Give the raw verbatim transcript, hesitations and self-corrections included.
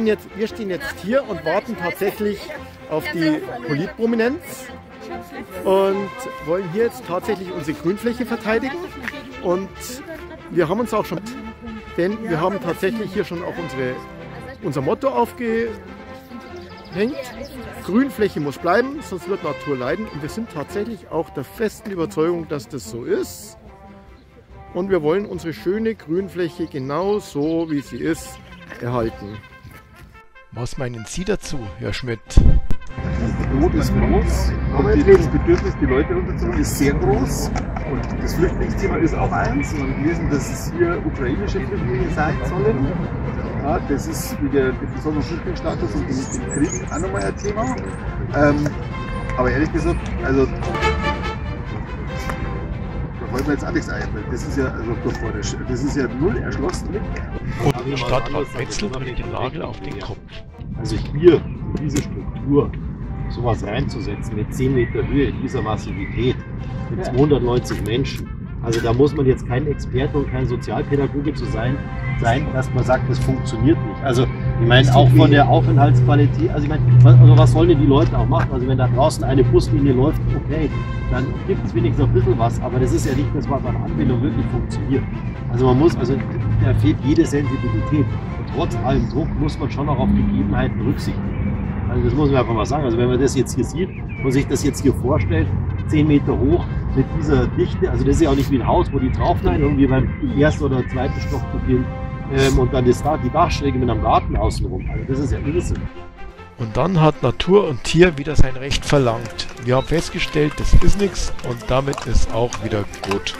stehen jetzt, wir stehen jetzt hier und warten tatsächlich auf die Politprominenz und wollen hier jetzt tatsächlich unsere Grünfläche verteidigen. Und wir haben uns auch schon, denn wir haben tatsächlich hier schon auch unsere, unser Motto aufgehängt. Grünfläche muss bleiben, sonst wird Natur leiden. Und wir sind tatsächlich auch der festen Überzeugung, dass das so ist. Und wir wollen unsere schöne Grünfläche genau so, wie sie ist, erhalten. Was meinen Sie dazu, Herr Schmidt? Das Not ist groß und das Bedürfnis, die Leute runterzuholen, ist sehr groß. Und das Flüchtlingsthema ist auch eins. Und wir wissen, dass es hier ukrainische Flüchtlinge sein sollen. Ja, das ist wieder der besondere Flüchtlingsstatus und den Krieg auch nochmal ein Thema. Ähm, aber ehrlich gesagt, also wollen wir jetzt auch nichts einbilden. Das ist ja also euphorisch. Das ist ja null erschlossen. Und Stadtrat Wechsel bringt den Nagel auf den Kopf. Also hier, diese Struktur, sowas reinzusetzen mit zehn Meter Höhe in dieser Massivität, mit zweihundertneunzig Menschen. Also da muss man jetzt kein Experte und kein Sozialpädagoge zu sein, sein, dass man sagt, das funktioniert nicht. Also ich meine auch von der Aufenthaltsqualität, also ich meine, was, also was sollen denn die Leute auch machen? Also wenn da draußen eine Buslinie läuft, okay, dann gibt es wenigstens ein bisschen was, aber das ist ja nicht das, was an Anwendung wirklich funktioniert. Also man muss, also da fehlt jede Sensibilität und trotz allem Druck muss man schon auch auf Gegebenheiten Rücksicht nehmen. Also das muss man einfach mal sagen, also wenn man das jetzt hier sieht und sich das jetzt hier vorstellt, zehn Meter hoch mit dieser Dichte, also das ist ja auch nicht wie ein Haus, wo die draufnehmen, irgendwie beim ersten oder zweiten Stock probieren ähm, und dann ist da die Dachschräge mit einem Garten außenrum. Also das ist ja Irrsinn. Und dann hat Natur und Tier wieder sein Recht verlangt. Wir haben festgestellt, das ist nichts und damit ist auch wieder gut.